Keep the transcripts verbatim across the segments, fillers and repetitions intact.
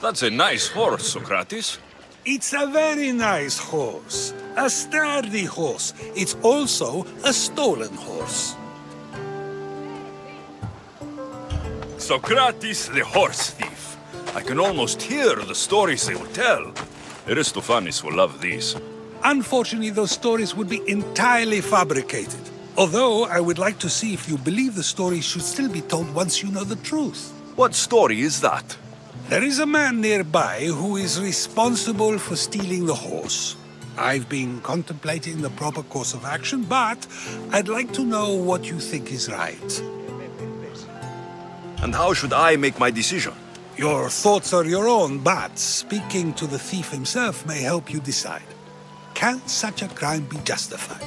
That's a nice horse, Socrates. It's a very nice horse. A sturdy horse. It's also a stolen horse. Socrates the horse thief. I can almost hear the stories they will tell. Aristophanes will love these. Unfortunately, those stories would be entirely fabricated. Although, I would like to see if you believe the stories should still be told once you know the truth. What story is that? There is a man nearby who is responsible for stealing the horse. I've been contemplating the proper course of action, but I'd like to know what you think is right. And how should I make my decision? Your thoughts are your own, but speaking to the thief himself may help you decide. Can such a crime be justified?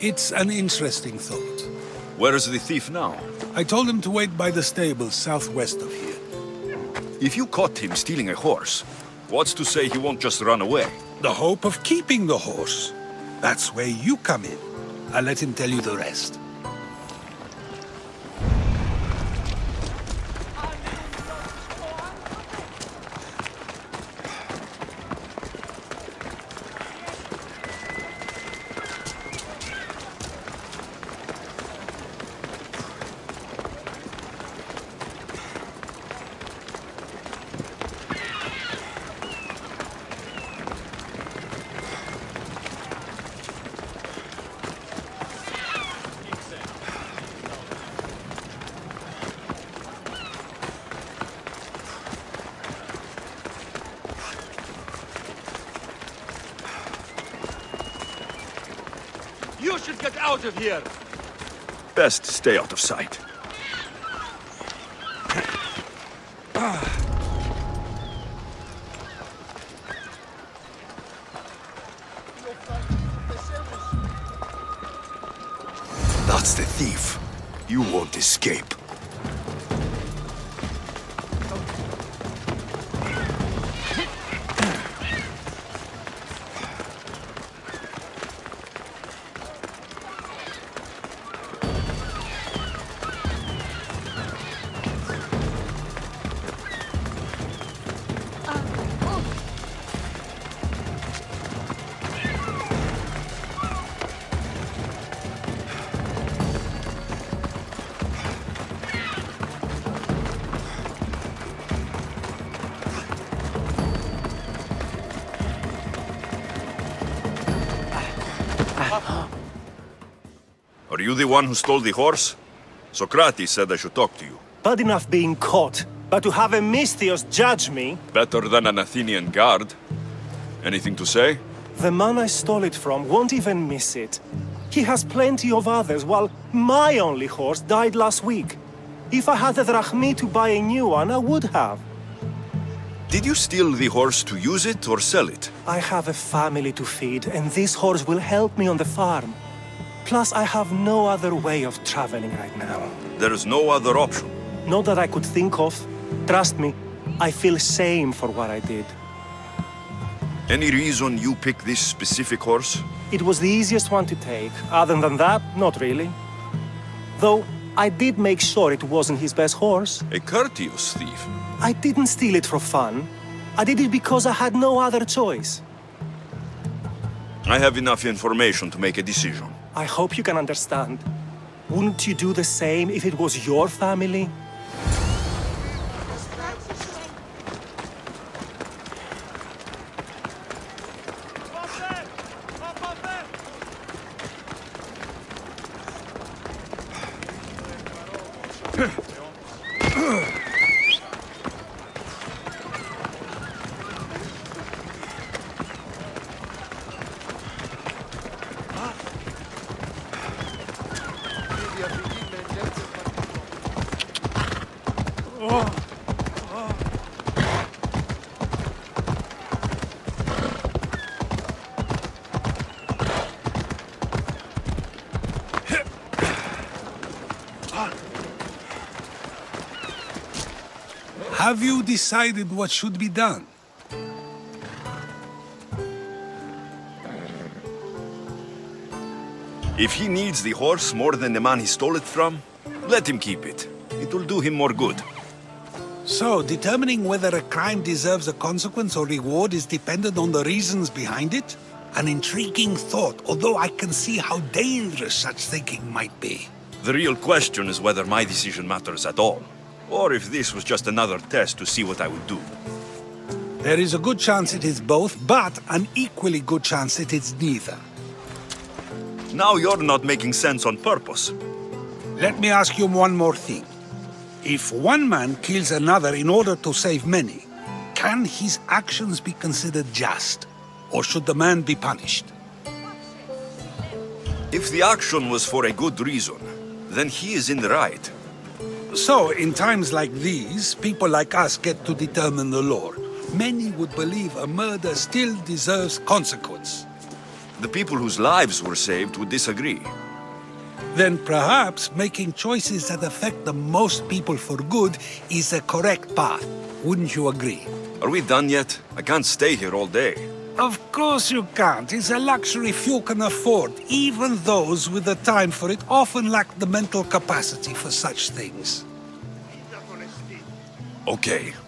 It's an interesting thought. Where is the thief now? I told him to wait by the stable southwest of here. If you caught him stealing a horse, what's to say he won't just run away? The hope of keeping the horse. That's where you come in. I'll let him tell you the rest. You should get out of here! Best stay out of sight. That's the thief. You won't escape. Are you the one who stole the horse? Socrates said I should talk to you. Bad enough being caught, but to have a misthios judge me... Better than an Athenian guard. Anything to say? The man I stole it from won't even miss it. He has plenty of others, while my only horse died last week. If I had the drachmi to buy a new one, I would have. Did you steal the horse to use it or sell it? I have a family to feed, and this horse will help me on the farm. Plus, I have no other way of traveling right now. There is no other option? Not that I could think of. Trust me, I feel shame for what I did. Any reason you picked this specific horse? It was the easiest one to take. Other than that, not really. Though, I did make sure it wasn't his best horse. A courteous thief. I didn't steal it for fun. I did it because I had no other choice. I have enough information to make a decision. I hope you can understand. Wouldn't you do the same if it was your family? Have you decided what should be done? If he needs the horse more than the man he stole it from, let him keep it. It will do him more good. So, determining whether a crime deserves a consequence or reward is dependent on the reasons behind it? An intriguing thought, although I can see how dangerous such thinking might be. The real question is whether my decision matters at all, or if this was just another test to see what I would do. There is a good chance it is both, but an equally good chance it is neither. Now you're not making sense on purpose. Let me ask you one more thing. If one man kills another in order to save many, can his actions be considered just, or should the man be punished? If the action was for a good reason, then he is in the right. So, in times like these, people like us get to determine the law. Many would believe a murder still deserves consequence. The people whose lives were saved would disagree. Then perhaps making choices that affect the most people for good is the correct path. Wouldn't you agree? Are we done yet? I can't stay here all day. Of course you can't. It's a luxury few can afford. Even those with the time for it often lack the mental capacity for such things. Okay.